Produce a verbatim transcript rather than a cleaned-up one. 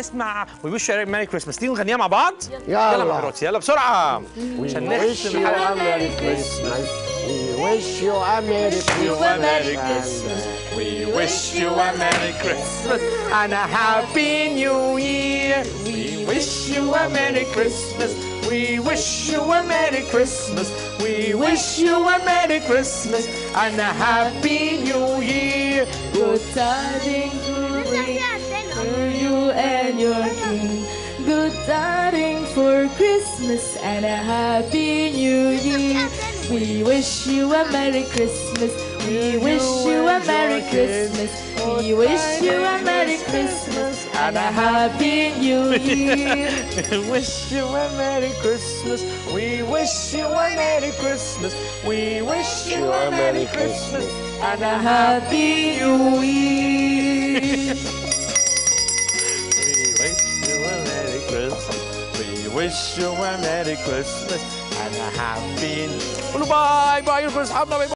نسمع وي ويش يو ميري كريسماس، تيجي نغنيها مع بعض؟ يلا يلا مراتي، يلا بسرعه عشان نختم الحلقه. ميري كريسماس وي ويش يو ميري كريسماس وي ويش يو ميري كريسماس انا هابي نيو يير وي ويش يو ميري كريسماس وي ويش يو ميري كريسماس وي ويش يو ميري كريسماس انا هابي نيو يير good tidings and your king. Good tidings for Christmas and a happy new year. We wish you a Merry Christmas. We wish you a Merry Christmas. We wish you a Merry Christmas and a happy new year. We wish you a Merry Christmas. We wish you a Merry Christmas. We wish you a Merry Christmas and a happy new year. Wish you a Merry Christmas and a happy. Bye bye, you guys. Have a nice.